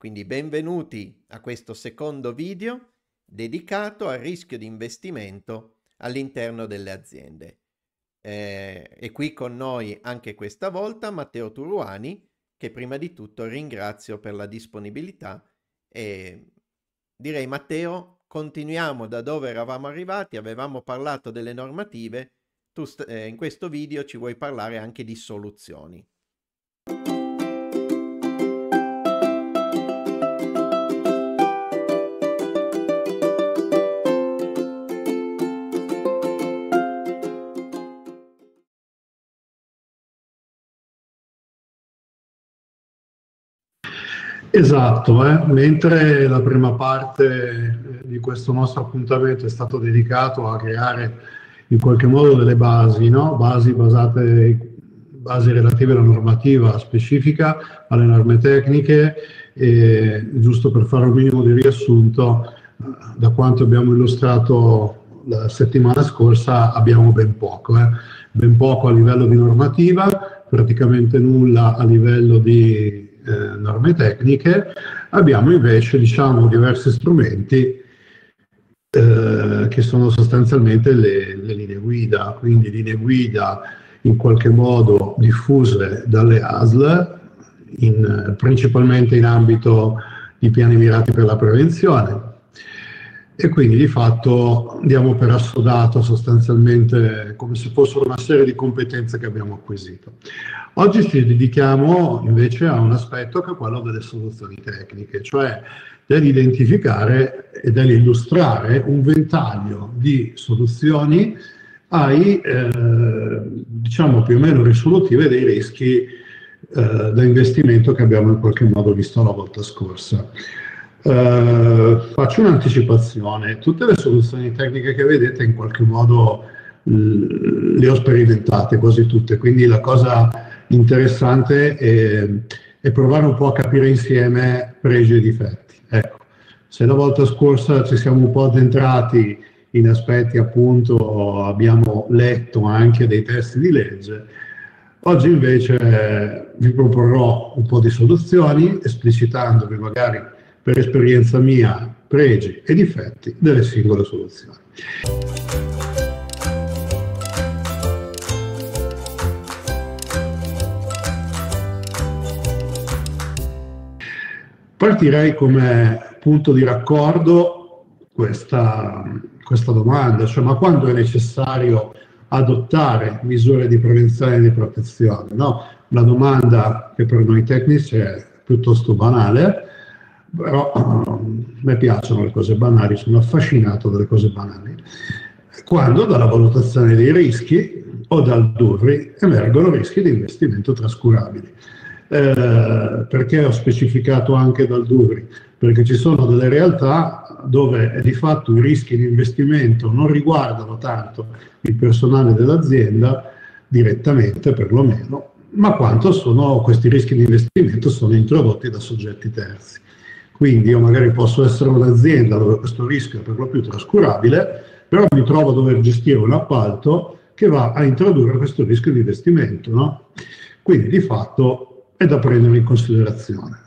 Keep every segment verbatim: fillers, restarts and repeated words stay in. Quindi benvenuti a questo secondo video dedicato al rischio di investimento all'interno delle aziende. Eh, e qui con noi anche questa volta Matteo Turuani, che prima di tutto ringrazio per la disponibilità. E direi, Matteo, continuiamo da dove eravamo arrivati. Avevamo parlato delle normative, tu eh, in questo video ci vuoi parlare anche di soluzioni. Esatto, eh? Mentre la prima parte di questo nostro appuntamento è stato dedicato a creare in qualche modo delle basi, no? basi, basate, basi relative alla normativa specifica, alle norme tecniche, e, giusto per fare un minimo di riassunto, da quanto abbiamo illustrato la settimana scorsa abbiamo ben poco, eh? ben poco a livello di normativa, praticamente nulla a livello di Eh, norme tecniche. Abbiamo invece, diciamo, diversi strumenti eh, che sono sostanzialmente le, le linee guida, quindi linee guida in qualche modo diffuse dalle A S L, in, principalmente in ambito di piani mirati per la prevenzione, e quindi di fatto diamo per assodato sostanzialmente come se fossero una serie di competenze che abbiamo acquisito. Oggi ci dedichiamo invece a un aspetto che è quello delle soluzioni tecniche, cioè dell'identificare e dell'illustrare un ventaglio di soluzioni ai, eh, diciamo più o meno risolutive dei rischi eh, da investimento che abbiamo in qualche modo visto la volta scorsa. Eh, faccio un'anticipazione: tutte le soluzioni tecniche che vedete in qualche modo mh, le ho sperimentate quasi tutte, quindi la cosa interessante è, è provare un po' a capire insieme pregi e difetti. Ecco, se la volta scorsa ci siamo un po' addentrati in aspetti, appunto, abbiamo letto anche dei testi di legge, oggi invece eh, vi proporrò un po' di soluzioni, esplicitandovi magari per esperienza mia pregi e difetti delle singole soluzioni. Partirei come punto di raccordo questa, questa domanda, cioè: ma quando è necessario adottare misure di prevenzione e di protezione? No? Una domanda che per noi tecnici è piuttosto banale, però a me piacciono le cose banali, sono affascinato dalle cose banali. Quando dalla valutazione dei rischi o dal Durri emergono rischi di investimento trascurabili. Eh, perché ho specificato anche dal Durri? Perché ci sono delle realtà dove di fatto i rischi di investimento non riguardano tanto il personale dell'azienda direttamente, perlomeno, ma quanto sono questi rischi di investimento sono introdotti da soggetti terzi. Quindi io magari posso essere un'azienda dove questo rischio è per lo più trascurabile, però mi trovo a dover gestire un appalto che va a introdurre questo rischio di investimento, no? Quindi di fatto è da prendere in considerazione.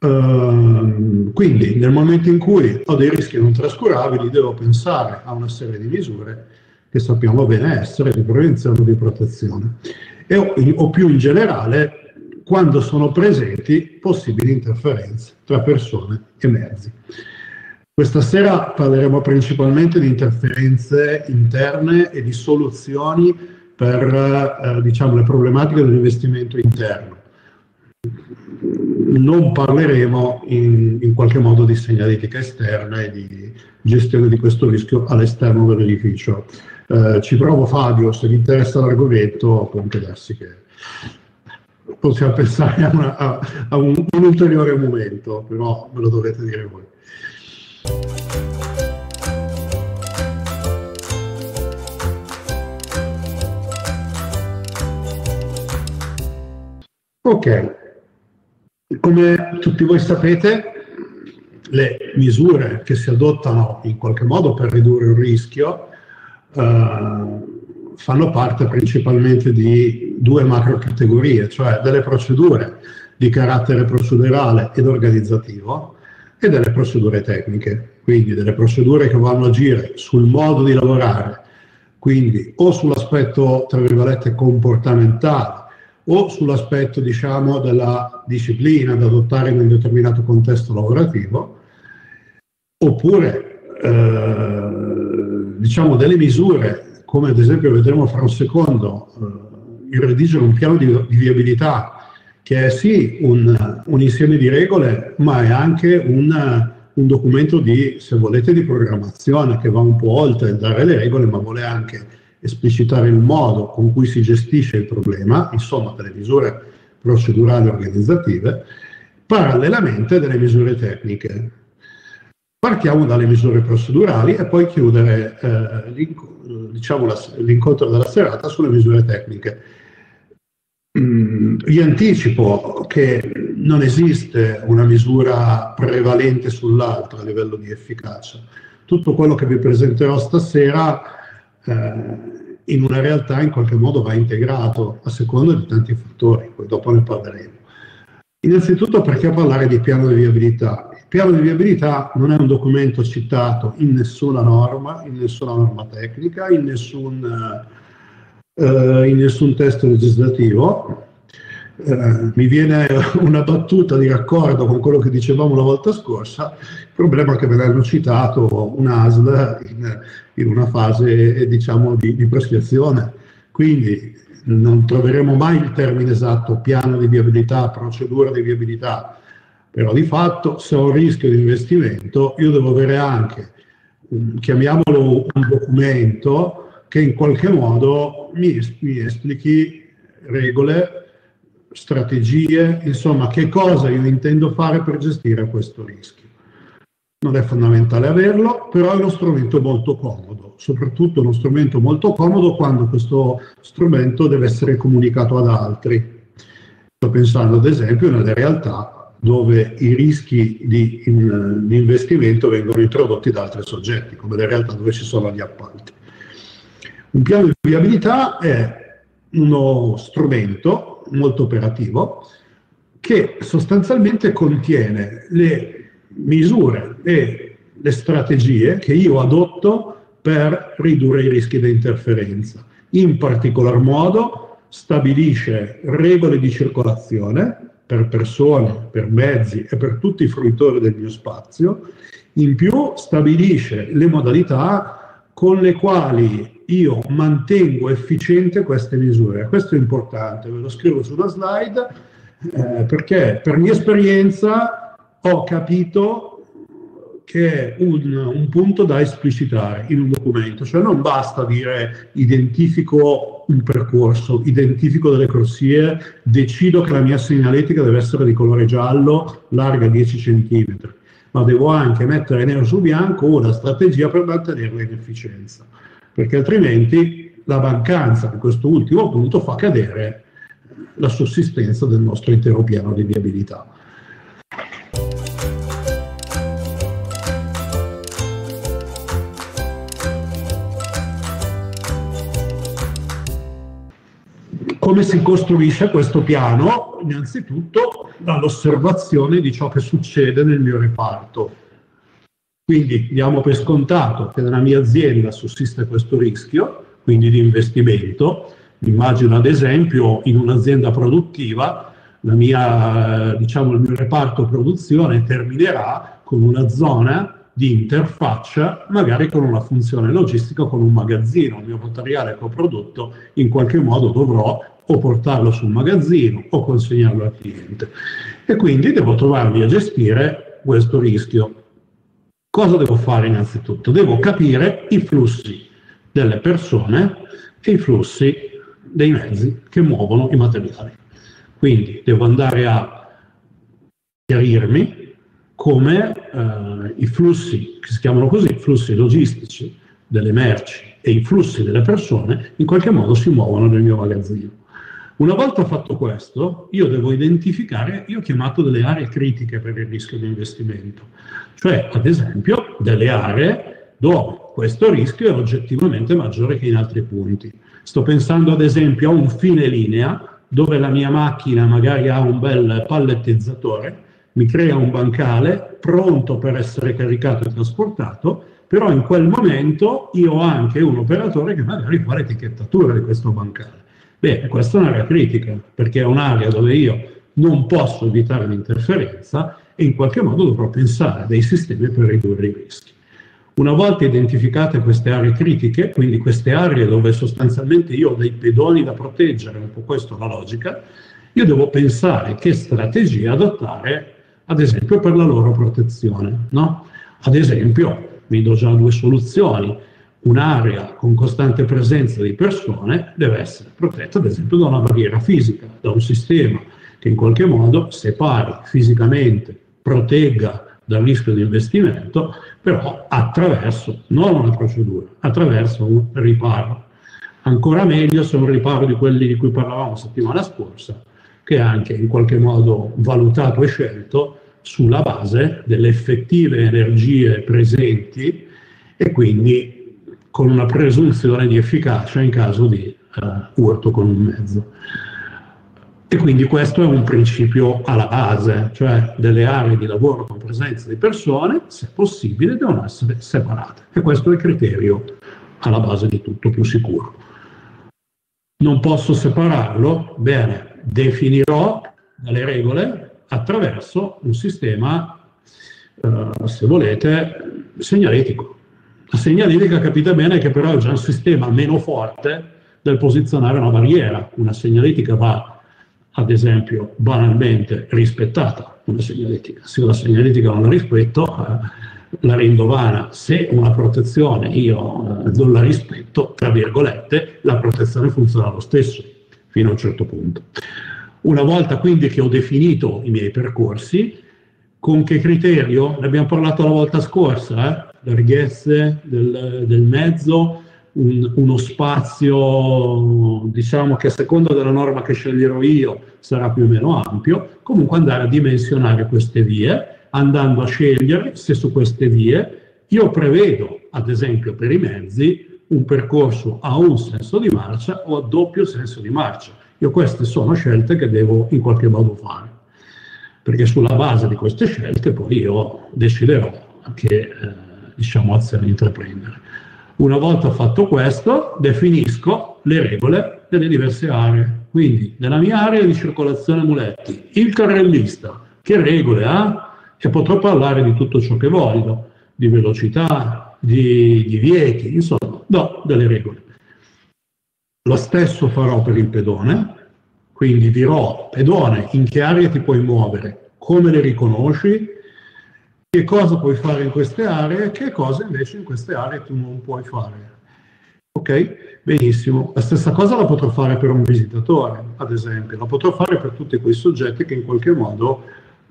Ehm, quindi nel momento in cui ho dei rischi non trascurabili devo pensare a una serie di misure che sappiamo bene essere di prevenzione o di protezione, e o, o più in generale quando sono presenti possibili interferenze tra persone e mezzi. Questa sera parleremo principalmente di interferenze interne e di soluzioni per eh, diciamo, le problematiche dell'investimento interno. Non parleremo in, in qualche modo di segnaletica esterna e di gestione di questo rischio all'esterno dell'edificio. Eh, ci provo, Fabio, se vi interessa l'argomento, può anche darsi che possiamo pensare a, una, a, a un, un ulteriore momento, però me lo dovete dire voi. Ok, come tutti voi sapete, le misure che si adottano in qualche modo per ridurre il rischio eh, fanno parte principalmente di due macro categorie, cioè delle procedure di carattere procedurale ed organizzativo e delle procedure tecniche, quindi delle procedure che vanno a agire sul modo di lavorare, quindi o sull'aspetto tra virgolette comportamentale o sull'aspetto diciamo della disciplina da adottare in un determinato contesto lavorativo, oppure eh, diciamo delle misure come ad esempio vedremo fra un secondo eh, il redigere un piano di, di viabilità che è sì un, un insieme di regole, ma è anche un, un documento di, se volete, di programmazione che va un po' oltre il dare le regole, ma vuole anche esplicitare il modo con cui si gestisce il problema, insomma delle misure procedurali e organizzative, parallelamente delle misure tecniche. Partiamo dalle misure procedurali e poi chiudere eh, l'inc- diciamo la, l'incontro della serata sulle misure tecniche. Mm, vi anticipo che non esiste una misura prevalente sull'altra a livello di efficacia. Tutto quello che vi presenterò stasera eh, in una realtà in qualche modo va integrato a seconda di tanti fattori, poi dopo ne parleremo. Innanzitutto, perché parlare di piano di viabilità? Il piano di viabilità non è un documento citato in nessuna norma, in nessuna norma tecnica, in nessun... Uh, in nessun testo legislativo. Uh, mi viene una battuta di raccordo con quello che dicevamo la volta scorsa. Il problema è che ve l'hanno citato un A S L in, in una fase diciamo di, di prescrizione, quindi non troveremo mai il termine esatto piano di viabilità, procedura di viabilità, però di fatto se ho un rischio di investimento io devo avere anche, um, chiamiamolo un documento, che in qualche modo mi, mi esplichi regole, strategie, insomma che cosa io intendo fare per gestire questo rischio. Non è fondamentale averlo, però è uno strumento molto comodo, soprattutto uno strumento molto comodo quando questo strumento deve essere comunicato ad altri. Sto pensando ad esempio nelle realtà dove i rischi di, in, di investimento vengono introdotti da altri soggetti, come le realtà dove ci sono gli appalti. Un piano di viabilità è uno strumento molto operativo che sostanzialmente contiene le misure e le strategie che io adotto per ridurre i rischi di interferenza. In particolar modo stabilisce regole di circolazione per persone, per mezzi e per tutti i fruitori del mio spazio. In più stabilisce le modalità con le quali io mantengo efficiente queste misure. Questo è importante, ve lo scrivo su una slide, eh, perché per mia esperienza ho capito che è un, un punto da esplicitare in un documento, cioè non basta dire identifico un percorso, identifico delle corsie, decido che la mia segnaletica deve essere di colore giallo, larga dieci centimetri, ma devo anche mettere nero su bianco una strategia per mantenerla in efficienza, perché altrimenti la mancanza di questo ultimo punto fa cadere la sussistenza del nostro intero piano di viabilità. Come si costruisce questo piano? Innanzitutto dall'osservazione di ciò che succede nel mio reparto. Quindi diamo per scontato che nella mia azienda sussiste questo rischio, quindi di investimento. Immagino ad esempio in un'azienda produttiva, la mia, diciamo, il mio reparto produzione terminerà con una zona di interfaccia, magari con una funzione logistica, con un magazzino. Il mio materiale che ho prodotto in qualche modo dovrò o portarlo sul magazzino o consegnarlo al cliente. E quindi devo trovarmi a gestire questo rischio. Cosa devo fare innanzitutto? Devo capire i flussi delle persone e i flussi dei mezzi che muovono i materiali. Quindi devo andare a chiarirmi come eh, i flussi, che si chiamano così, flussi logistici delle merci e i flussi delle persone, in qualche modo si muovono nel mio magazzino. Una volta fatto questo, io devo identificare, io ho chiamato delle aree critiche per il rischio di investimento, cioè ad esempio delle aree dove questo rischio è oggettivamente maggiore che in altri punti. Sto pensando ad esempio a un fine linea dove la mia macchina magari ha un bel pallettizzatore, mi crea un bancale pronto per essere caricato e trasportato, però in quel momento io ho anche un operatore che magari fa l'etichettatura di questo bancale. Beh, questa è un'area critica, perché è un'area dove io non posso evitare l'interferenza e in qualche modo dovrò pensare a dei sistemi per ridurre i rischi. Una volta identificate queste aree critiche, quindi queste aree dove sostanzialmente io ho dei pedoni da proteggere, un po' questa è la logica, io devo pensare che strategie adottare, ad esempio, per la loro protezione, no? Ad esempio, vi do già due soluzioni. Un'area con costante presenza di persone deve essere protetta, ad esempio, da una barriera fisica, da un sistema che in qualche modo separi fisicamente, protegga dal rischio di investimento, però attraverso, non una procedura, attraverso un riparo. Ancora meglio se un riparo di quelli di cui parlavamo settimana scorsa, che è anche in qualche modo valutato e scelto sulla base delle effettive energie presenti e quindi con una presunzione di efficacia in caso di eh, urto con un mezzo. E quindi questo è un principio alla base, cioè delle aree di lavoro con presenza di persone, se possibile, devono essere separate. E questo è il criterio alla base di tutto, più sicuro. Non posso separarlo? Bene, definirò le regole attraverso un sistema, eh, se volete, segnaletico. La segnaletica, capite bene, che però è già un sistema meno forte del posizionare una barriera. Una segnaletica va, ad esempio, banalmente rispettata. Una segnaletica. Se la segnaletica non la rispetto, eh, la rendo vana. Se una protezione io eh, non la rispetto, tra virgolette, la protezione funziona lo stesso, fino a un certo punto. Una volta quindi che ho definito i miei percorsi, con che criterio? Ne abbiamo parlato la volta scorsa, eh? Larghezze del, del mezzo, un, uno spazio, diciamo, che a seconda della norma che sceglierò io sarà più o meno ampio. Comunque andare a dimensionare queste vie, andando a scegliere se su queste vie io prevedo, ad esempio per i mezzi, un percorso a un senso di marcia o a doppio senso di marcia. Io queste sono scelte che devo in qualche modo fare, perché sulla base di queste scelte poi io deciderò che eh, diciamo, azioni da intraprendere. Una volta fatto questo, definisco le regole delle diverse aree. Quindi, nella mia area di circolazione muletti, il carrellista, che regole ha? E potrò parlare di tutto ciò che voglio, di velocità, di divieti, insomma, do delle regole. Lo stesso farò per il pedone, quindi dirò, pedone, in che aree ti puoi muovere, come le riconosci, che cosa puoi fare in queste aree e che cosa invece in queste aree tu non puoi fare. Ok? Benissimo. La stessa cosa la potrò fare per un visitatore, ad esempio. La potrò fare per tutti quei soggetti che in qualche modo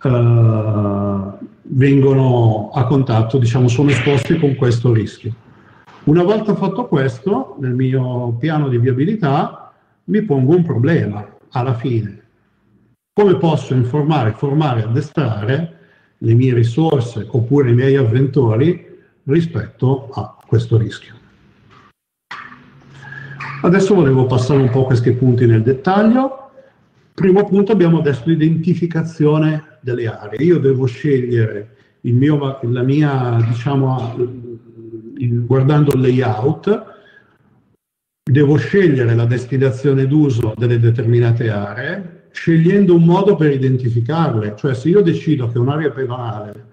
eh, vengono a contatto, diciamo, sono esposti con questo rischio. Una volta fatto questo, nel mio piano di viabilità, mi pongo un problema alla fine. Come posso informare, formare, addestrare le mie risorse oppure i miei avventori rispetto a questo rischio? Adesso volevo passare un po' questi punti nel dettaglio. Primo punto, abbiamo adesso l'identificazione delle aree. Io devo scegliere il mio, la mia, diciamo, il, guardando il layout, devo scegliere la destinazione d'uso delle determinate aree, scegliendo un modo per identificarle. Cioè, se io decido che un'area pedonale,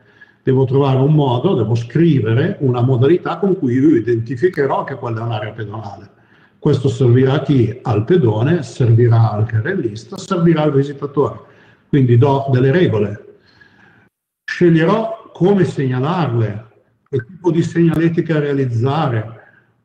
devo trovare un modo, devo scrivere una modalità con cui io identificherò che quella è un'area pedonale. Questo servirà a chi? Al pedone, servirà al carrellista, servirà al visitatore. Quindi do delle regole. Sceglierò come segnalarle, che tipo di segnaletica realizzare,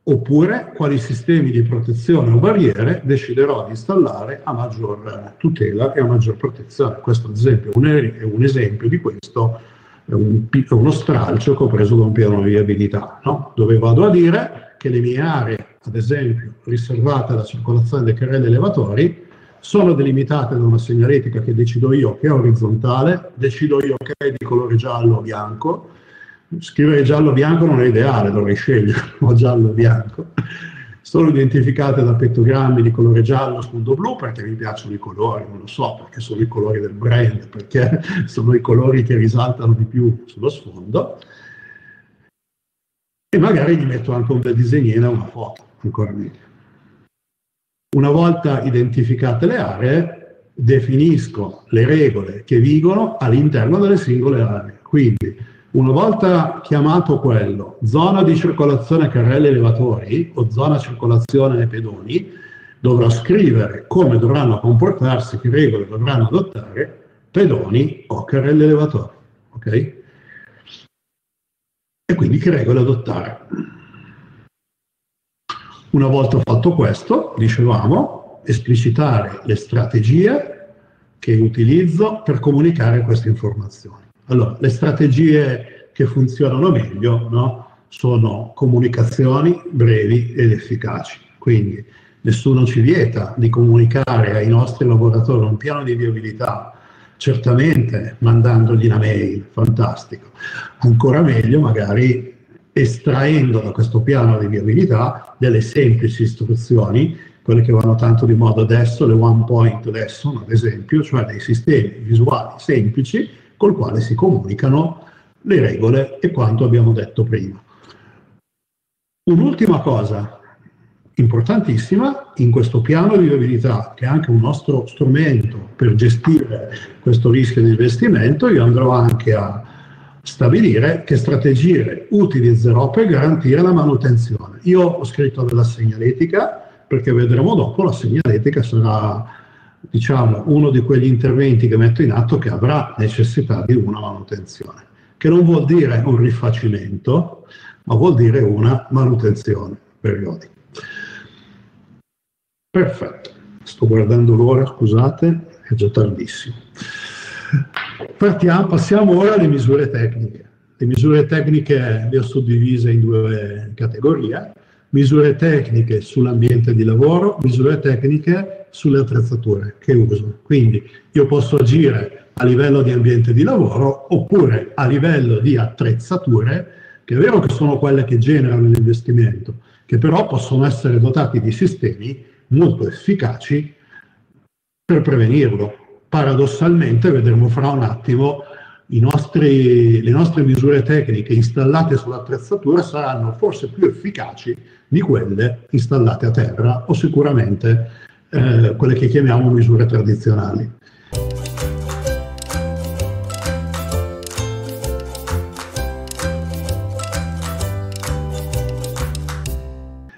oppure quali sistemi di protezione o barriere deciderò di installare a maggior tutela e a maggior protezione. Questo, ad esempio, è un esempio di questo, è un, uno stralcio che ho preso da un piano di viabilità, no? Dove vado a dire che le mie aree, ad esempio, riservate alla circolazione dei carrelli elevatori, sono delimitate da una segnaletica che decido io che è orizzontale, decido io che è di colore giallo o bianco. Scrivere giallo-bianco non è ideale, dovrei scegliere, ma giallo-bianco. sono identificate da pittogrammi di colore giallo, sfondo blu, perché mi piacciono i colori, non lo so, perché sono i colori del brand, perché sono i colori che risaltano di più sullo sfondo, e magari gli metto anche un bel disegnino e una foto, ancora meglio. Una volta identificate le aree, definisco le regole che vigono all'interno delle singole aree. Quindi, una volta chiamato quello zona di circolazione carrelli elevatori o zona circolazione pedoni, dovrò scrivere come dovranno comportarsi, che regole dovranno adottare pedoni o carrelli elevatori. Ok? E quindi che regole adottare. Una volta fatto questo, dicevamo, esplicitare le strategie che utilizzo per comunicare queste informazioni. Allora, le strategie che funzionano meglio, no, sono comunicazioni brevi ed efficaci. Quindi nessuno ci vieta di comunicare ai nostri lavoratori un piano di viabilità, certamente mandandogli una mail, fantastico. Ancora meglio magari estraendo da questo piano di viabilità delle semplici istruzioni, quelle che vanno tanto di moda adesso, le one point lesson ad esempio, cioè dei sistemi visuali semplici col quale si comunicano le regole e quanto abbiamo detto prima. Un'ultima cosa importantissima in questo piano di viabilità, che è anche un nostro strumento per gestire questo rischio di investimento, io andrò anche a stabilire che strategie utilizzerò per garantire la manutenzione. Io ho scritto della segnaletica, perché vedremo dopo, la segnaletica sarà, diciamo, uno di quegli interventi che metto in atto che avrà necessità di una manutenzione, che non vuol dire un rifacimento, ma vuol dire una manutenzione periodica. Perfetto, sto guardando l'ora, scusate, è già tardissimo. Partiamo, passiamo ora alle misure tecniche. Le misure tecniche le ho suddivise in due categorie. Misure tecniche sull'ambiente di lavoro, misure tecniche sulle attrezzature che uso. Quindi io posso agire a livello di ambiente di lavoro oppure a livello di attrezzature, che è vero che sono quelle che generano l'investimento, che però possono essere dotati di sistemi molto efficaci per prevenirlo. Paradossalmente, vedremo fra un attimo, I nostri, le nostre misure tecniche installate sull'attrezzatura saranno forse più efficaci di quelle installate a terra o sicuramente eh, quelle che chiamiamo misure tradizionali.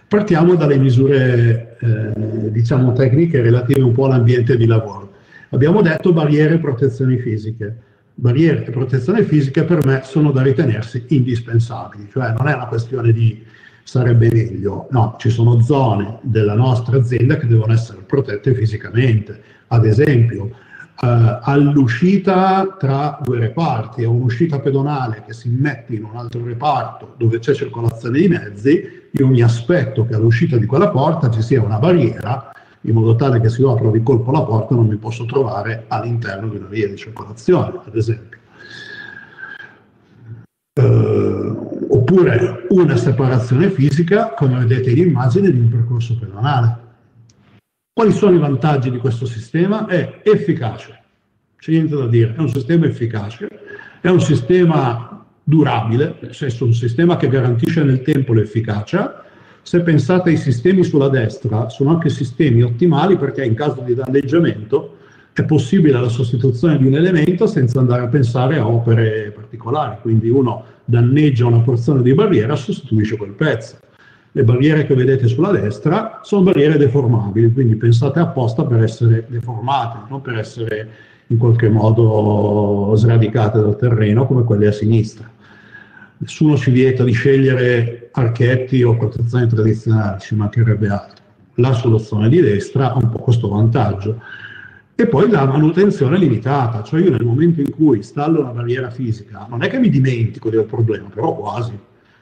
Partiamo dalle misure eh, diciamo tecniche relative un po' all'ambiente di lavoro. Abbiamo detto barriere e protezioni fisiche. Barriere e protezione fisica per me sono da ritenersi indispensabili, cioè non è una questione di sarebbe meglio, no, ci sono zone della nostra azienda che devono essere protette fisicamente, ad esempio eh, all'uscita tra due reparti o un'uscita pedonale che si mette in un altro reparto dove c'è circolazione di mezzi, io mi aspetto che all'uscita di quella porta ci sia una barriera, in modo tale che se io apro di colpo la porta non mi posso trovare all'interno di una via di circolazione, ad esempio. Eh, oppure una separazione fisica, come vedete in immagine, di un percorso pedonale. Quali sono i vantaggi di questo sistema? È efficace, c'è niente da dire, è un sistema efficace, è un sistema durabile, nel senso un sistema che garantisce nel tempo l'efficacia. Se pensate ai sistemi sulla destra, sono anche sistemi ottimali perché in caso di danneggiamento è possibile la sostituzione di un elemento senza andare a pensare a opere particolari, quindi uno danneggia una porzione di barriera, sostituisce quel pezzo. Le barriere che vedete sulla destra sono barriere deformabili, quindi pensate apposta per essere deformate, non per essere in qualche modo sradicate dal terreno come quelle a sinistra. Nessuno ci vieta di scegliere archetti o protezioni tradizionali, ci mancherebbe altro. La soluzione di destra ha un po' questo vantaggio. E poi la manutenzione limitata, cioè io nel momento in cui installo una barriera fisica, non è che mi dimentico del problema, però quasi,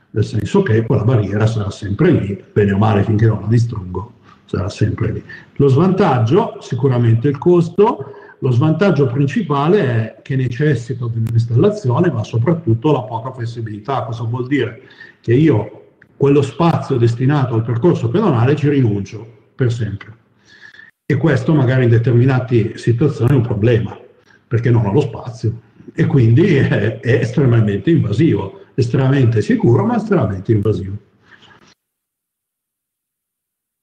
nel senso che quella barriera sarà sempre lì, bene o male finché non la distruggo, sarà sempre lì. Lo svantaggio, sicuramente il costo. Lo svantaggio principale è che necessito di un'installazione, ma soprattutto la poca flessibilità. Cosa vuol dire? Che io quello spazio destinato al percorso pedonale ci rinuncio per sempre. E questo magari in determinate situazioni è un problema, perché non ho lo spazio, e quindi è, è estremamente invasivo, estremamente sicuro ma estremamente invasivo.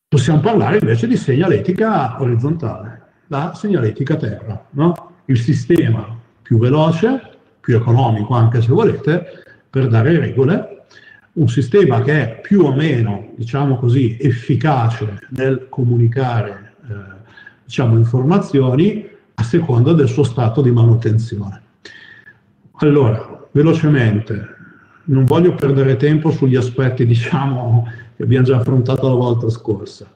Possiamo parlare invece di segnaletica orizzontale, la segnaletica terra, no? Il sistema più veloce, più economico anche se volete, per dare regole, un sistema che è più o meno, diciamo così, efficace nel comunicare eh, diciamo, informazioni a seconda del suo stato di manutenzione. Allora, velocemente, non voglio perdere tempo sugli aspetti, diciamo, che abbiamo già affrontato la volta scorsa.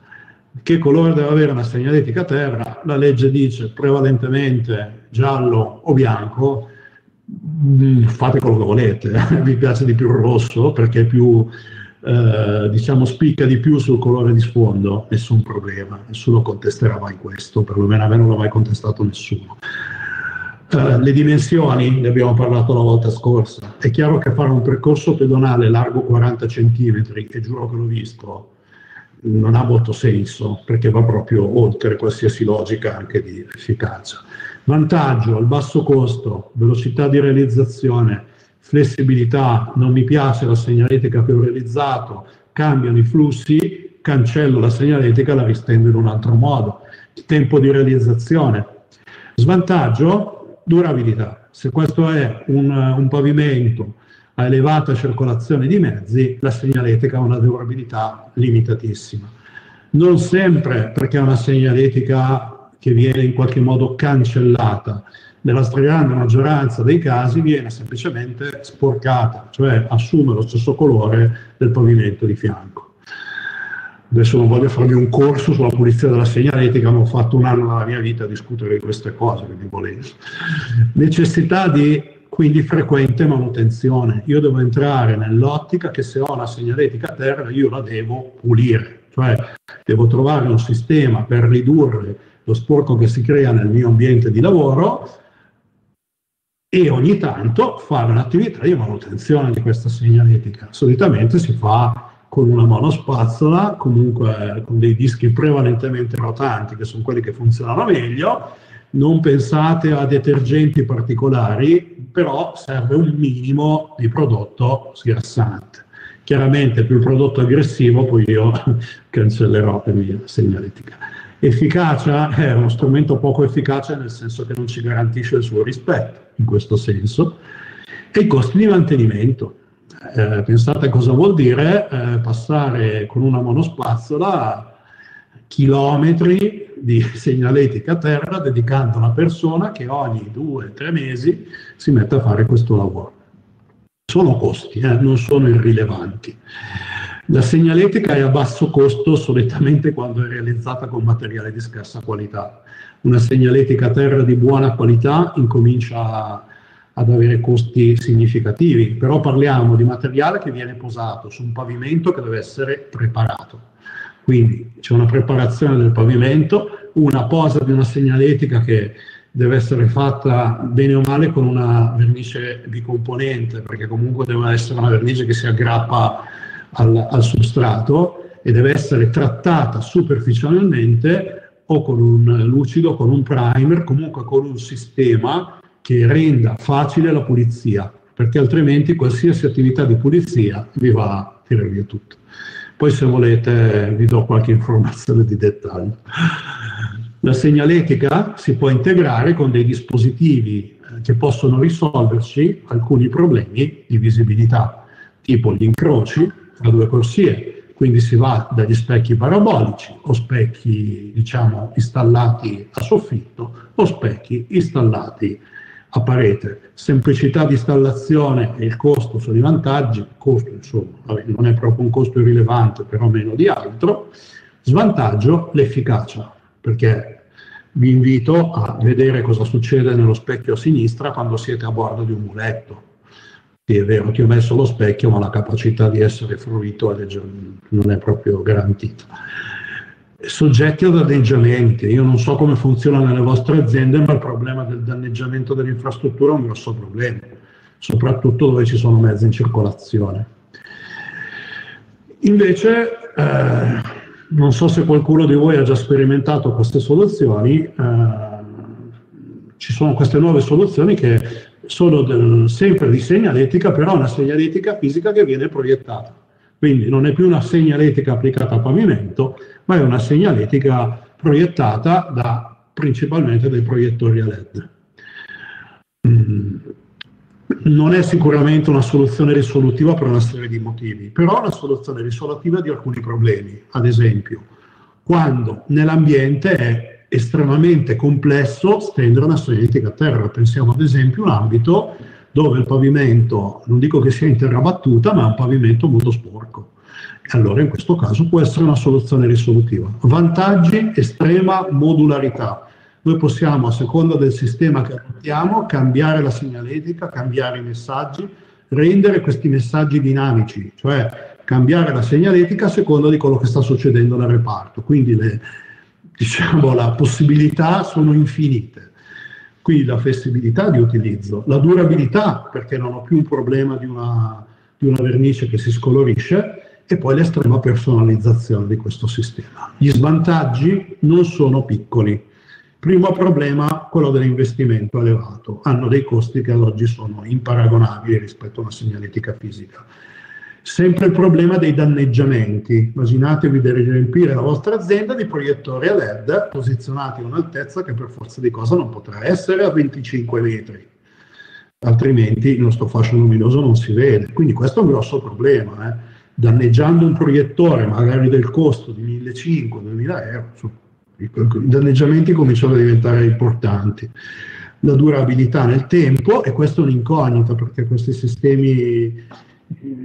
Che colore deve avere una segnaletica terra? La legge dice prevalentemente giallo o bianco, fate quello che volete, vi piace di più il rosso perché è più, eh, diciamo, spicca di più sul colore di sfondo, nessun problema, nessuno contesterà mai questo, perlomeno a me non l'ha mai contestato nessuno. Eh, le dimensioni, ne abbiamo parlato la volta scorsa, è chiaro che fare un percorso pedonale largo quaranta centimetri, e giuro che l'ho visto, non ha molto senso, perché va proprio oltre qualsiasi logica anche di efficacia. Vantaggio al basso costo, velocità di realizzazione, flessibilità, non mi piace la segnaletica che ho realizzato, cambiano i flussi, cancello la segnaletica, la ristendo in un altro modo. Tempo di realizzazione. Svantaggio, durabilità. Se questo è un, un pavimento a elevata circolazione di mezzi, la segnaletica ha una durabilità limitatissima. Non sempre, perché è una segnaletica che viene in qualche modo cancellata, nella stragrande maggioranza dei casi viene semplicemente sporcata, cioè assume lo stesso colore del pavimento di fianco. Adesso non voglio farvi un corso sulla pulizia della segnaletica, ma ho fatto un anno della mia vita a discutere di queste cose, che vi volevo. Necessità di quindi frequente manutenzione. Io devo entrare nell'ottica che se ho la segnaletica a terra io la devo pulire, cioè devo trovare un sistema per ridurre lo sporco che si crea nel mio ambiente di lavoro e ogni tanto fare un'attività di manutenzione di questa segnaletica. Solitamente si fa con una monospazzola, comunque con dei dischi prevalentemente rotanti, che sono quelli che funzionano meglio. Non pensate a detergenti particolari, però serve un minimo di prodotto sgrassante. Chiaramente più il prodotto aggressivo, poi io cancellerò la mia segnaletica. Efficacia è uno strumento poco efficace nel senso che non ci garantisce il suo rispetto, in questo senso, e i costi di mantenimento. Eh, pensate cosa vuol dire eh, passare con una monospazzola chilometri di segnaletica a terra dedicando una persona che ogni due o tre mesi si mette a fare questo lavoro. Sono costi, eh, non sono irrilevanti. La segnaletica è a basso costo solitamente quando è realizzata con materiale di scarsa qualità. Una segnaletica a terra di buona qualità incomincia a, ad avere costi significativi, però parliamo di materiale che viene posato su un pavimento che deve essere preparato. Quindi c'è una preparazione del pavimento, una posa di una segnaletica che deve essere fatta bene o male con una vernice bicomponente, perché comunque deve essere una vernice che si aggrappa Al, al substrato e deve essere trattata superficialmente o con un lucido, con un primer, comunque con un sistema che renda facile la pulizia, perché altrimenti qualsiasi attività di pulizia vi va a tirare via tutto. Poi se volete vi do qualche informazione di dettaglio. La segnaletica si può integrare con dei dispositivi che possono risolverci alcuni problemi di visibilità, tipo gli incroci tra due corsie, quindi si va dagli specchi parabolici o specchi, diciamo, installati a soffitto o specchi installati a parete. Semplicità di installazione e il costo sono i vantaggi, il costo insomma, vabbè, non è proprio un costo irrilevante, però meno di altro. Svantaggio, l'efficacia, perché vi invito a vedere cosa succede nello specchio a sinistra quando siete a bordo di un muletto. Sì, è vero che ho messo lo specchio, ma la capacità di essere fruito non è proprio garantita. Soggetti a danneggiamenti. Io non so come funziona nelle vostre aziende, ma il problema del danneggiamento dell'infrastruttura è un grosso problema, soprattutto dove ci sono mezzi in circolazione. Invece, eh, non so se qualcuno di voi ha già sperimentato queste soluzioni, eh, ci sono queste nuove soluzioni che sono del, sempre di segnaletica, però una segnaletica fisica che viene proiettata. Quindi non è più una segnaletica applicata al pavimento, ma è una segnaletica proiettata da, principalmente dai proiettori a L E D. Mm. Non è sicuramente una soluzione risolutiva per una serie di motivi, però è una soluzione risolutiva di alcuni problemi. Ad esempio, quando nell'ambiente è estremamente complesso stendere una segnaletica a terra. Pensiamo ad esempio a un ambito dove il pavimento, non dico che sia in terra battuta, ma è un pavimento molto sporco. E allora in questo caso può essere una soluzione risolutiva. Vantaggi: estrema modularità. Noi possiamo, a seconda del sistema che adottiamo, cambiare la segnaletica, cambiare i messaggi, rendere questi messaggi dinamici, cioè cambiare la segnaletica a seconda di quello che sta succedendo nel reparto. Quindi le, diciamo, la possibilità sono infinite. Quindi la flessibilità di utilizzo, la durabilità, perché non ho più un problema di una, di una vernice che si scolorisce, e poi l'estrema personalizzazione di questo sistema. Gli svantaggi non sono piccoli. Primo problema, quello dell'investimento elevato. Hanno dei costi che ad oggi sono imparagonabili rispetto a una segnaletica fisica. Sempre il problema dei danneggiamenti. Immaginatevi di riempire la vostra azienda di proiettori a L E D posizionati a un'altezza che per forza di cosa non potrà essere a venticinque metri, altrimenti il nostro fascio luminoso non si vede. Quindi questo è un grosso problema. Eh? Danneggiando un proiettore magari del costo di millecinquecento duemila euro, i danneggiamenti cominciano a diventare importanti. La durabilità nel tempo, e questa è un'incognita, perché questi sistemi,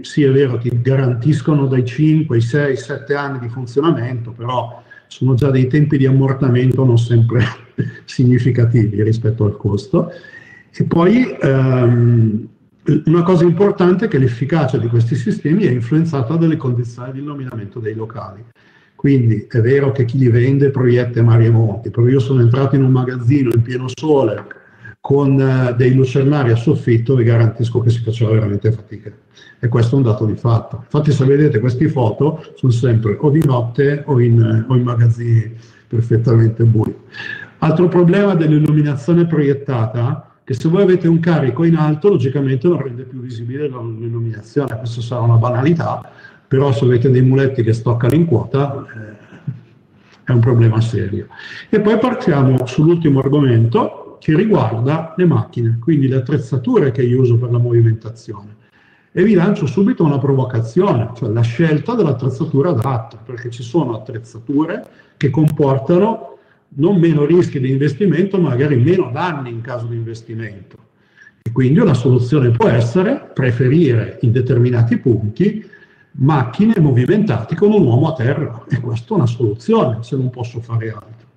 sì, è vero, ti garantiscono dai cinque, sei, sette anni di funzionamento, però sono già dei tempi di ammortamento non sempre significativi rispetto al costo. E poi ehm, una cosa importante è che l'efficacia di questi sistemi è influenzata dalle condizioni di illuminamento dei locali. Quindi è vero che chi li vende proietta mari e monti, però io sono entrato in un magazzino in pieno sole con eh, dei lucernari a soffitto, vi garantisco che si faceva veramente fatica. E questo è un dato di fatto. Infatti, se vedete queste foto, sono sempre o di notte o in, o in magazzini perfettamente bui. Altro problema dell'illuminazione proiettata, che se voi avete un carico in alto, logicamente non rende più visibile l'illuminazione. Questa sarà una banalità, però se avete dei muletti che stoccano in quota, eh, è un problema serio. E poi partiamo sull'ultimo argomento, che riguarda le macchine, quindi le attrezzature che io uso per la movimentazione. E vi lancio subito una provocazione, cioè la scelta dell'attrezzatura adatta, perché ci sono attrezzature che comportano non meno rischi di investimento, ma magari meno danni in caso di investimento. E quindi una soluzione può essere preferire in determinati punti macchine movimentate con un uomo a terra, e questa è una soluzione, se non posso fare altro.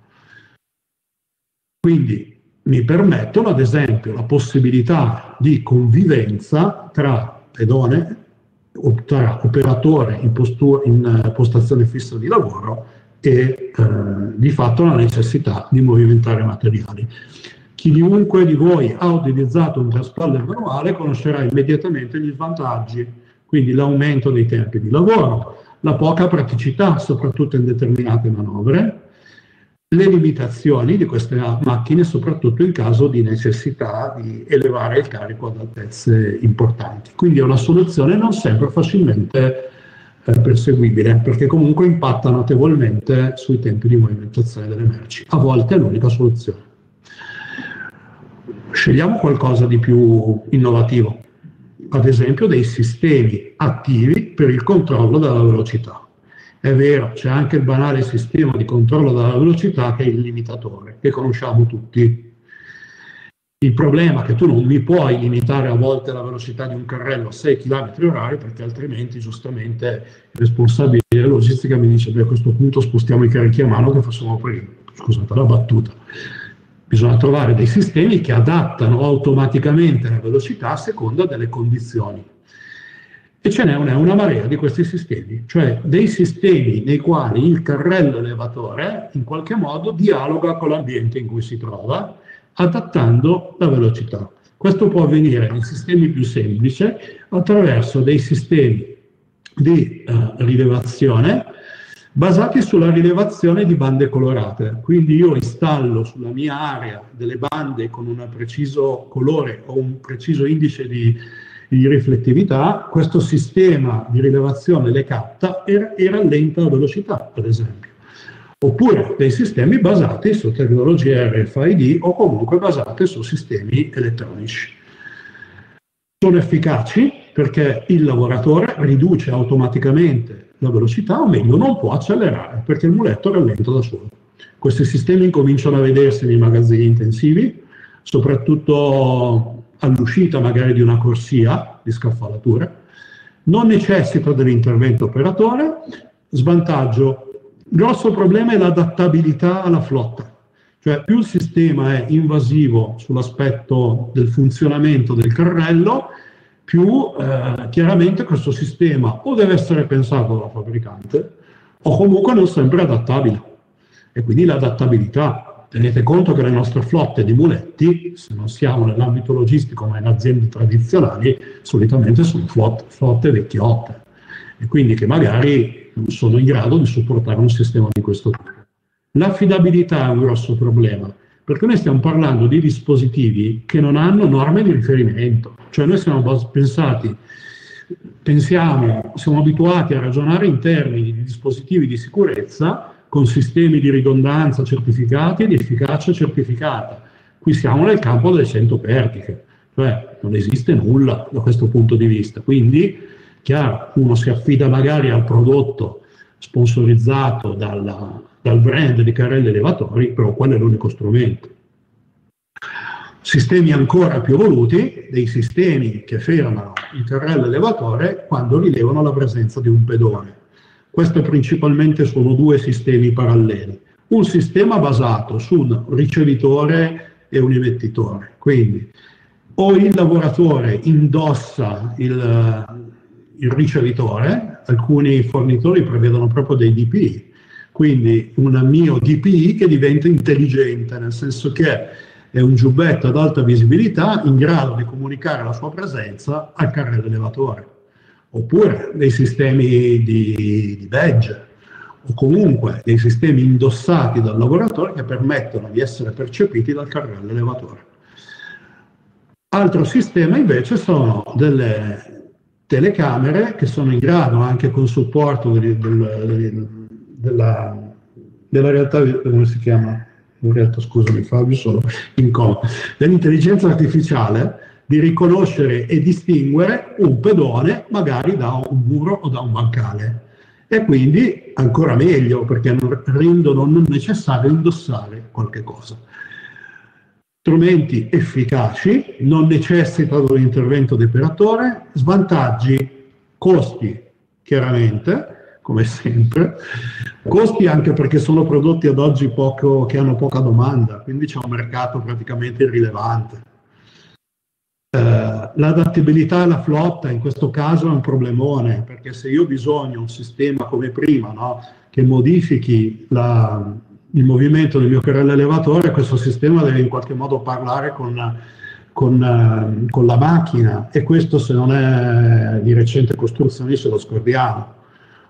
Quindi mi permettono, ad esempio, la possibilità di convivenza tra pedone o tra operatore in, in postazione fissa di lavoro e eh, di fatto la necessità di movimentare materiali. Chiunque di voi ha utilizzato un traspaller manuale conoscerà immediatamente gli svantaggi, quindi l'aumento dei tempi di lavoro, la poca praticità, soprattutto in determinate manovre, le limitazioni di queste macchine, soprattutto in caso di necessità di elevare il carico ad altezze importanti. Quindi è una soluzione non sempre facilmente eh, perseguibile, perché comunque impatta notevolmente sui tempi di movimentazione delle merci. A volte è l'unica soluzione. Scegliamo qualcosa di più innovativo, ad esempio dei sistemi attivi per il controllo della velocità. È vero, c'è anche il banale sistema di controllo della velocità che è il limitatore, che conosciamo tutti. Il problema è che tu non mi puoi limitare a volte la velocità di un carrello a sei chilometri orari, perché altrimenti giustamente il responsabile della logistica mi dice: beh, a questo punto spostiamo i carichi a mano che facciamo poi, scusate la battuta. Bisogna trovare dei sistemi che adattano automaticamente la velocità a seconda delle condizioni. E ce n'è una, una marea di questi sistemi, cioè dei sistemi nei quali il carrello elevatore in qualche modo dialoga con l'ambiente in cui si trova, adattando la velocità. Questo può avvenire in sistemi più semplici attraverso dei sistemi di eh, rilevazione basati sulla rilevazione di bande colorate. Quindi io installo sulla mia area delle bande con un preciso colore o un preciso indice di, di riflettività, questo sistema di rilevazione le capta e, e rallenta la velocità, ad esempio. Oppure dei sistemi basati su tecnologie R F I D o comunque basati su sistemi elettronici. Sono efficaci perché il lavoratore riduce automaticamente la velocità, o meglio non può accelerare perché il muletto rallenta da solo. Questi sistemi cominciano a vedersi nei magazzini intensivi, soprattutto all'uscita magari di una corsia di scaffalatura. Non necessita dell'intervento operatore. Svantaggio: grosso problema è l'adattabilità alla flotta, cioè più il sistema è invasivo sull'aspetto del funzionamento del carrello, più eh, chiaramente questo sistema o deve essere pensato dal fabbricante o comunque non sempre adattabile. E quindi l'adattabilità, tenete conto che le nostre flotte di muletti, se non siamo nell'ambito logistico ma in aziende tradizionali, solitamente sono flotte, flotte vecchiotte, e quindi che magari non sono in grado di supportare un sistema di questo tipo. L'affidabilità è un grosso problema, perché noi stiamo parlando di dispositivi che non hanno norme di riferimento, cioè noi siamo pensati, pensiamo, siamo abituati a ragionare in termini di dispositivi di sicurezza con sistemi di ridondanza certificati e di efficacia certificata. Qui siamo nel campo delle centopertiche, cioè non esiste nulla da questo punto di vista. Quindi, chiaro, uno si affida magari al prodotto sponsorizzato dalla... dal brand di carrelli elevatori, però quello è l'unico strumento. Sistemi ancora più evoluti, dei sistemi che fermano il carrello elevatore quando rilevano la presenza di un pedone. Questi principalmente sono due sistemi paralleli. Un sistema basato su un ricevitore e un emettitore, quindi o il lavoratore indossa il, il ricevitore, alcuni fornitori prevedono proprio dei D P I, quindi un mio D P I che diventa intelligente, nel senso che è un giubbetto ad alta visibilità in grado di comunicare la sua presenza al carrello elevatore, oppure dei sistemi di, di badge, o comunque dei sistemi indossati dal lavoratore che permettono di essere percepiti dal carrello elevatore. Altro sistema invece sono delle telecamere che sono in grado, anche con supporto del, del, del Della, della realtà, come si chiama? In realtà, scusami Fabio, sono in coma. Dell'intelligenza artificiale, di riconoscere e distinguere un pedone magari da un muro o da un bancale. E quindi ancora meglio, perché rendono non necessario indossare qualche cosa. Strumenti efficaci, non necessitano dell'intervento dell'operatore, svantaggi, costi, chiaramente, come sempre, costi anche perché sono prodotti ad oggi poco, che hanno poca domanda, quindi c'è un mercato praticamente irrilevante. Eh, l'adattabilità alla flotta in questo caso è un problemone, perché se io ho bisogno di un sistema come prima, no, che modifichi la, il movimento del mio carrello elevatore, questo sistema deve in qualche modo parlare con, con, con la macchina, e questo, se non è di recente costruzione, ce lo scordiamo.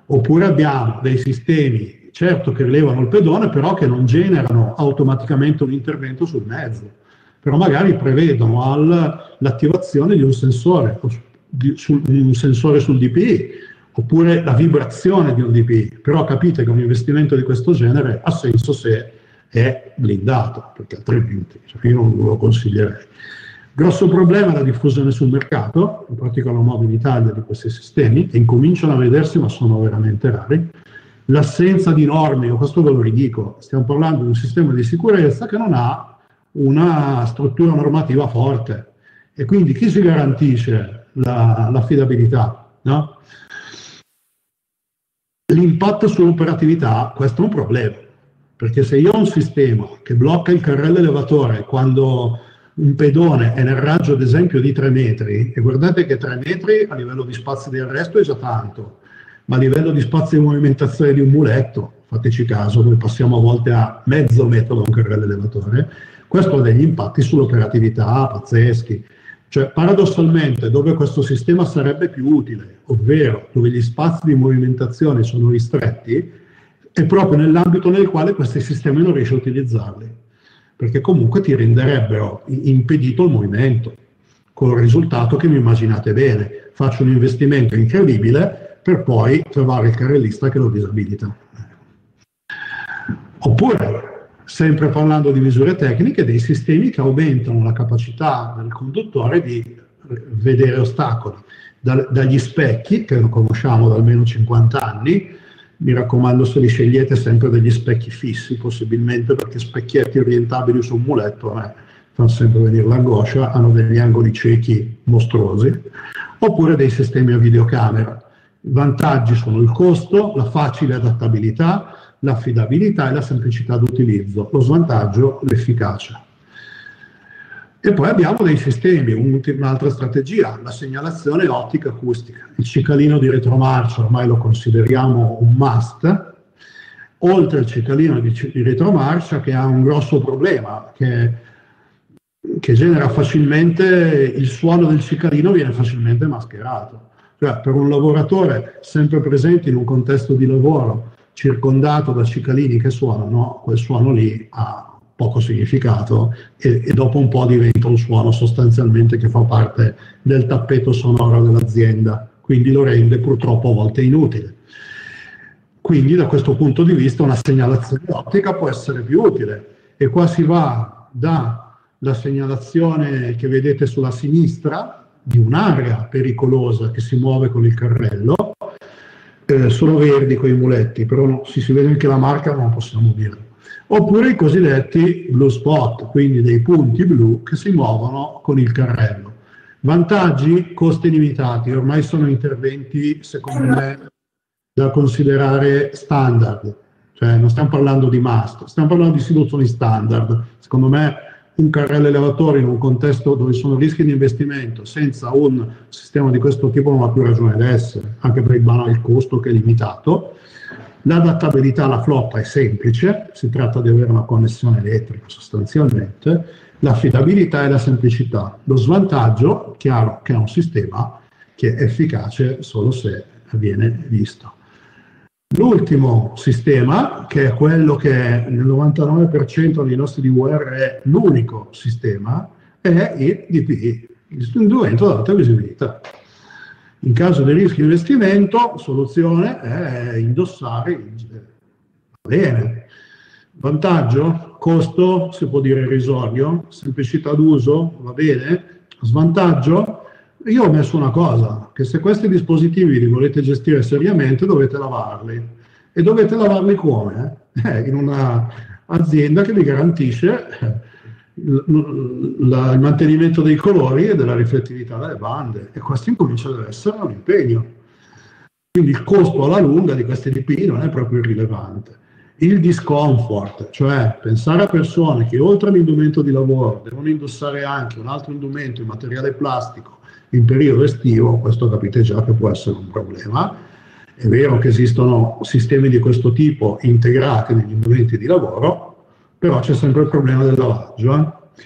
Oppure abbiamo dei sistemi, certo, che rilevano il pedone, però che non generano automaticamente un intervento sul mezzo, però magari prevedono l'attivazione di un sensore, di, sul, di un sensore sul D P I, oppure la vibrazione di un D P I. Però capite che un investimento di questo genere ha senso se è blindato, perché altrimenti io non lo consiglierei. Grosso problema è la diffusione sul mercato, in particolar modo in Italia, di questi sistemi, che incominciano a vedersi ma sono veramente rari. L'assenza di norme, io questo ve lo ridico, stiamo parlando di un sistema di sicurezza che non ha una struttura normativa forte, e quindi chi si garantisce l'affidabilità? No? L'impatto sull'operatività, questo è un problema, perché se io ho un sistema che blocca il carrello elevatore quando un pedone è nel raggio, ad esempio, di tre metri, e guardate che tre metri a livello di spazi di arresto è già tanto, ma a livello di spazi di movimentazione di un muletto, fateci caso, noi passiamo a volte a mezzo metro da un carrello elevatore, questo ha degli impatti sull'operatività pazzeschi. Cioè, paradossalmente, dove questo sistema sarebbe più utile, ovvero dove gli spazi di movimentazione sono ristretti, è proprio nell'ambito nel quale questi sistemi non riesce a utilizzarli, perché comunque ti renderebbero impedito il movimento, col risultato che mi immaginate bene. Faccio un investimento incredibile per poi trovare il carrellista che lo disabilita. Oppure, sempre parlando di misure tecniche, dei sistemi che aumentano la capacità del conduttore di vedere ostacoli, da, dagli specchi, che lo conosciamo da almeno cinquanta anni, mi raccomando se li scegliete sempre degli specchi fissi, possibilmente, perché specchietti orientabili su un muletto eh, fanno sempre venire l'angoscia, hanno degli angoli ciechi mostruosi, oppure dei sistemi a videocamera. I vantaggi sono il costo, la facile adattabilità, l'affidabilità e la semplicità d'utilizzo, lo svantaggio, l'efficacia. E poi abbiamo dei sistemi, un'altra strategia, la segnalazione ottica acustica. Il cicalino di retromarcia ormai lo consideriamo un must, oltre il cicalino di, di retromarcia che ha un grosso problema, che, che genera facilmente, il suono del cicalino viene facilmente mascherato. Cioè, per un lavoratore sempre presente in un contesto di lavoro, circondato da cicalini che suonano, quel suono lì ha poco significato e, e dopo un po' diventa un suono sostanzialmente che fa parte del tappeto sonoro dell'azienda, quindi lo rende purtroppo a volte inutile. Quindi da questo punto di vista una segnalazione ottica può essere più utile, e qua si va dalla segnalazione che vedete sulla sinistra di un'area pericolosa che si muove con il carrello. Eh, sono verdi quei muletti, però no, si, si vede anche la marca, non possiamo dirlo. Oppure i cosiddetti blue spot, quindi dei punti blu che si muovono con il carrello. Vantaggi? Costi limitati, ormai sono interventi, secondo me, da considerare standard. Cioè, non stiamo parlando di must, stiamo parlando di soluzioni standard. Secondo me un carrello elevatore in un contesto dove sono rischi di investimento senza un sistema di questo tipo non ha più ragione di essere, anche per il costo che è limitato. L'adattabilità alla flotta è semplice, si tratta di avere una connessione elettrica sostanzialmente. L'affidabilità e la semplicità. Lo svantaggio, chiaro, che è un sistema che è efficace solo se viene visto. L'ultimo sistema, che è quello che nel novantanove per cento dei nostri D V R è l'unico sistema, è il D P I, il strumento ad alta visibilità. In caso di rischio di investimento, soluzione è indossare il G D. Va bene. Vantaggio? Costo si può dire irrisorio, semplicità d'uso, va bene. Svantaggio? Io ho messo una cosa, che se questi dispositivi li volete gestire seriamente dovete lavarli. E dovete lavarli come? Eh, in un'azienda che vi garantisce il, la, il mantenimento dei colori e della riflettività delle bande. E questo incomincia ad essere un impegno. Quindi il costo alla lunga di questi D P I non è proprio irrilevante. Il discomfort, cioè pensare a persone che oltre all'indumento di lavoro devono indossare anche un altro indumento in materiale plastico in periodo estivo, questo capite già che può essere un problema. È vero che esistono sistemi di questo tipo integrati negli indumenti di lavoro, però c'è sempre il problema del lavaggio eh?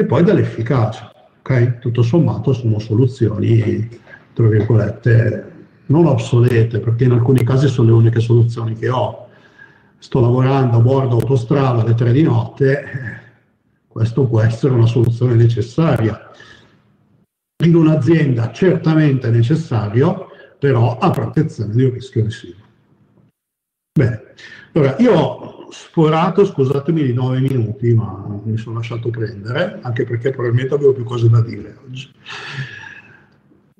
e poi dell'efficacia. Okay? Tutto sommato sono soluzioni, tra virgolette, non obsolete, perché in alcuni casi sono le uniche soluzioni che ho. Sto lavorando a bordo autostrada alle tre di notte, questo può essere una soluzione necessaria. In un'azienda certamente necessario, però a protezione di un rischio residuo. Bene, allora io ho sforato, scusatemi, di nove minuti, ma mi sono lasciato prendere, anche perché probabilmente avevo più cose da dire oggi.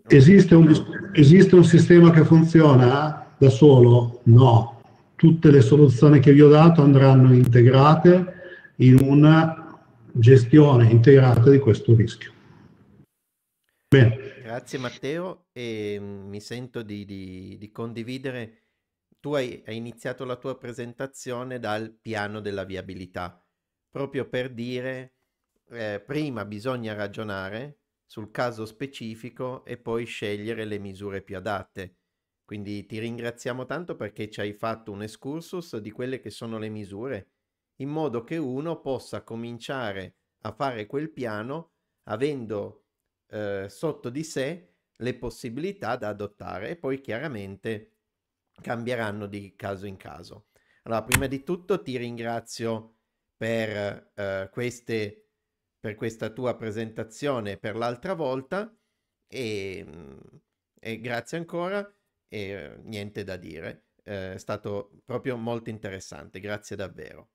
Esiste un, esiste un sistema che funziona da solo? No. Tutte le soluzioni che vi ho dato andranno integrate in una gestione integrata di questo rischio. Bene. Grazie Matteo, e mi sento di, di, di condividere. Tu hai, hai iniziato la tua presentazione dal piano della viabilità, proprio per dire eh, prima bisogna ragionare sul caso specifico e poi scegliere le misure più adatte. Quindi ti ringraziamo tanto perché ci hai fatto un excursus di quelle che sono le misure, in modo che uno possa cominciare a fare quel piano avendo eh, sotto di sé le possibilità da adottare e poi chiaramente cambieranno di caso in caso. Allora, prima di tutto ti ringrazio per, eh, queste, per questa tua presentazione per l'altra volta e, e grazie ancora e niente da dire, eh, è stato proprio molto interessante, grazie davvero.